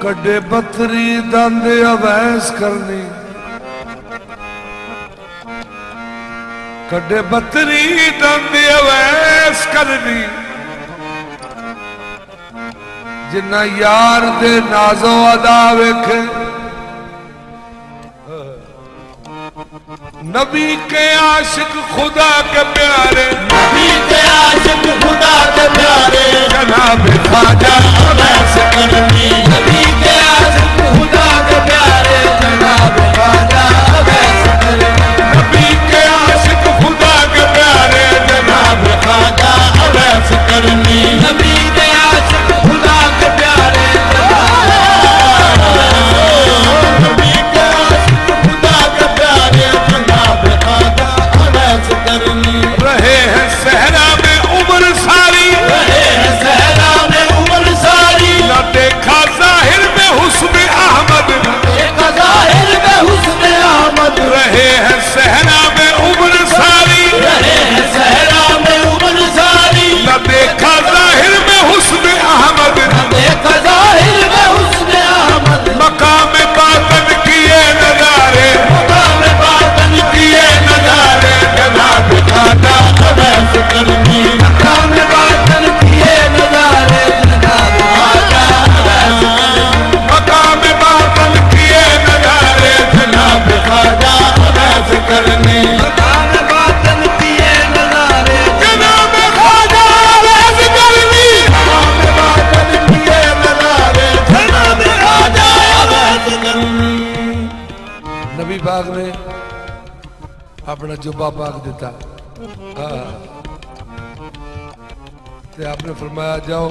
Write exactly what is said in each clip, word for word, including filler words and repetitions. کڈے بطری دند اویس کرنی کڈے بطری دند اویس کرنی جنہ یار دے نازو ادا ویکھے نبی کے عاشق خدا کے پیارے نبی کے عاشق خدا کے پیارے جناب خواجہ اویس کرنی نبی کے عاشق خدا کے پیارے جناب خواجہ اویس کرنی نبی کے عاشق خدا کے پیارے جناب خواجہ اویس کرنی نبی کے عاشق خدا کے پیارے نبی کے عاشق خدا کے پیارے جناب خواجہ اویس کرنی رہے ہیں صحرا میں عمر ساری رہے ہیں صحرا میں عمر ساری نہ دیکھا ظاہر میں حسن احمد نہ دیکھا ظاہر میں حسن احمد رہے ہیں صحرا میں عمر ساری رہے ہیں صحرا میں عمر ساری نہ دیکھا ظاہر میں حسن احمد نہ دیکھا ظاہر میں حسن احمد مقام باطن کیے نظارے مقام باطن کیے نظارے جناب خواجہ اویس کرنی مقام باطن کیے نظارے جناب خواجہ اویس کرنی مقام باطن کیے نظارے جناب خواجہ اویس کرنی مقام باطن کیے نظارے جناب خواجہ اویس کرنی مقام باطن کیے نظارے جناب خواجہ اویس کرنی نبی باغ نے اپنا جبہ پاک دیتا تو آپ نے فرمایا جاؤ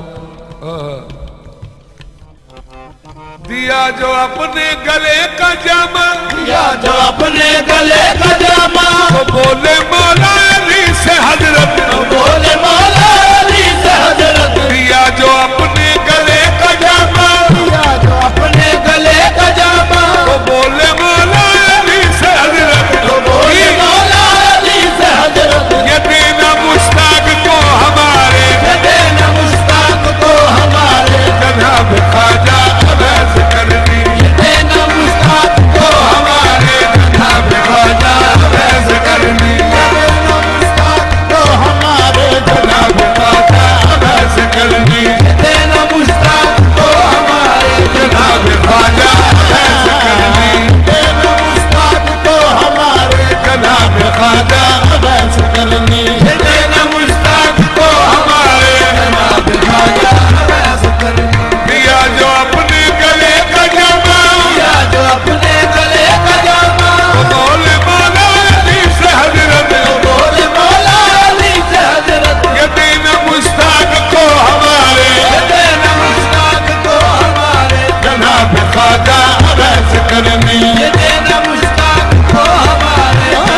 دیا جو اپنے گلے کا جامہ دیا جو اپنے گلے کا جامہ تو بولے مولا علی سے حضرت تو بولے مولا علی سے حضرت دیا جو اپنے گلے کا جامہ دیا جو اپنے گلے کا جامہ تو بولے مولا علی سے حضرت تو بولے مولا علی سے حضرت یہ دینا مشتاق کو ہمارے یہ دینا مشتاق کو ہمارے جناب خواجہ اویس کرنی یہ دینا مشتاق کو ہمارے جناب خواجہ اویس کرنی یہ دینا مشتاق کو ہمارے جناب خواجہ اویس کرنی یہ دینا مشتاق کو ہمارے جناب خواجہ اویس کرنی یہ دینا مشتاق کو ہمارے جناب خواجہ اویس کرنی یہ دینا مشتاق کو ہمارے جناب خواجہ اویس کرنی دیا جو اپنے گلے کا جامہ دیا جو اپنے گلے کا جامہ تو بول مولا علی سے حضرت تو بول مولا علی سے حضرت یہ دین مشتاق کو ہمارے یہ دین مشتاق کو ہمارے جناب خواجہ اویس کرنی یہ دین مشتاق کو ہمارے یہ دین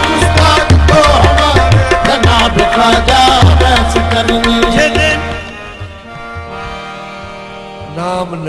مشتاق کو ہمارے جناب خواجہ اویس کرنی نام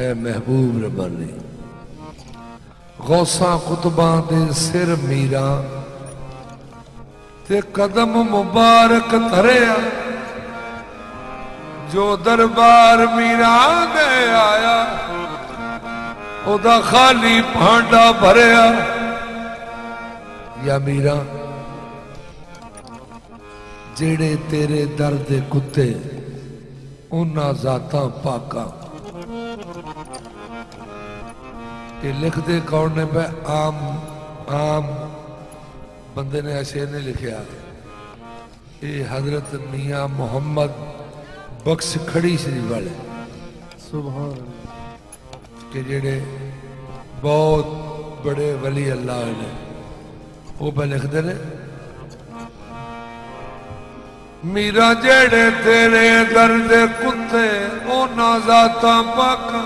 اے محبوب ربانی غوثاں قطباں دے سر میراں تے قدم مبارک تھریا جو دربار میراں دے آیا او دا خالی بھانڈا بھریا یا میراں جڑے تیرے در دے کتے انہاں ذاتاں پاکاں کہ لکھ دے کورنے پہ عام عام بندے نے ایسے نہیں لکھیا اے حضرت میاں محمد بخش کھڑی شریف والے سبحان اللہ کہ جڑے بہت بڑے ولی اللہ نے وہ بلکھدر ہے میرا جڑے تیرے درد کتے او نازاتا پاکا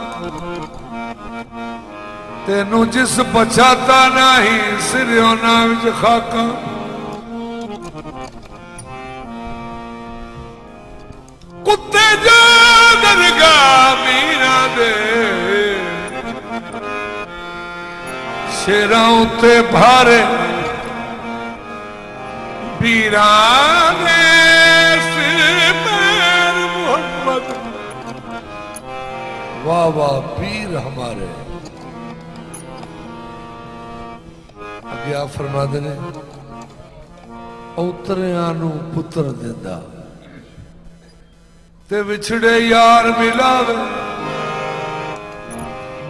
تینو جس بچاتا نہیں سریو ناوج خاکا کتے جو درگاہ میرا دے شیراں تے بھارے بیران سپر محمد واہ واہ پیر ہمارے اب یہ آپ فرما دنے اوتریانو پتر دیندہ تے وچھڑے یار ملاوے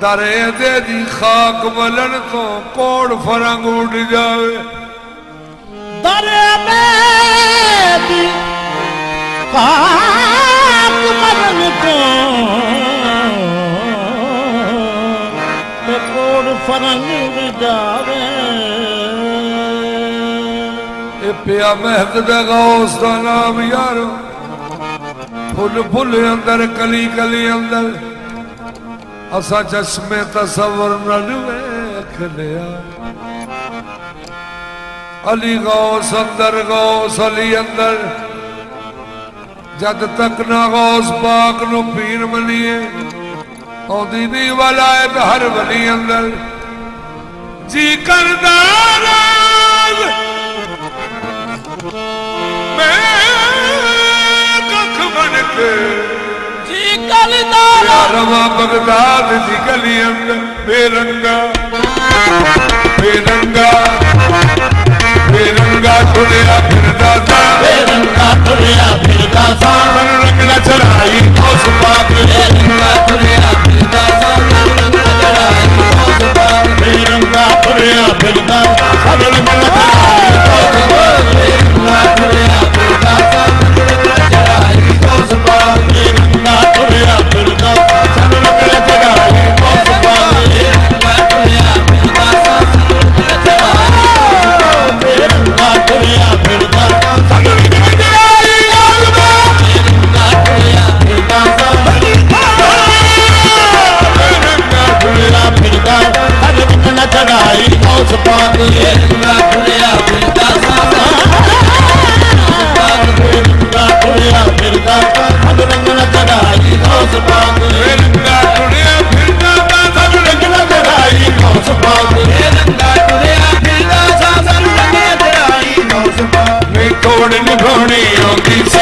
درے دے دی خاک ملن تو کوڑ فرنگ اٹھ جاوے درے دے دی خاک ملن تو کوڑ فرنگ اٹھ جاوے اے پیا مہک دے غوث دا نام یارو پھل پھل اندر کلی کلی اندر اسا چشم تصور نہ ویکھ لیا علی غوث اندر غوث علی اندر جد تک نہ غوث پاک نو پیر منیے اوندی نہیں ولایت ہر ولی اندر جی کردا جی گلی دارا رواں بغداد جی گلی اندر بے رنگا بے رنگا بے رنگا تھڑیا پھردا سا بے رنگا تھڑیا پھردا سا من رنگ نہ چڑھائی غوث پاک بے رنگا تھڑیا پھردا سا من رنگ نہ چڑھائی غوث پاک بے رنگا تھڑیا پھردا سا من رنگ نہ چڑھائی غوث پاک بے رنگا تھڑیا پھردا سا من رنگ نہ چڑھائی غوث پاک بے رنگا تھڑیا پھردا سا من رنگ نہ چڑھائی غوث پاک بے رنگا تھڑیا پھردا سا من رنگ نہ چڑھائی بے رنگا تھڑیا پھردا سا من رنگ نہ چڑھائی بے رنگا تھڑیا پھردا سا من رنگ نہ چڑھائی غوث پاک بے رنگا تھڑیا پھردا سا تھڑیا پھردا سب رنگ نہ چڑھائی غوث پاک بے رنگا تھڑیا پھردا سب رنگ نہ چڑھائی غوث پاک بے رنگا تھڑیا پھردا سب رنگ نہ چڑھائی غوث پاک میں کوڑ نبھاونی آندی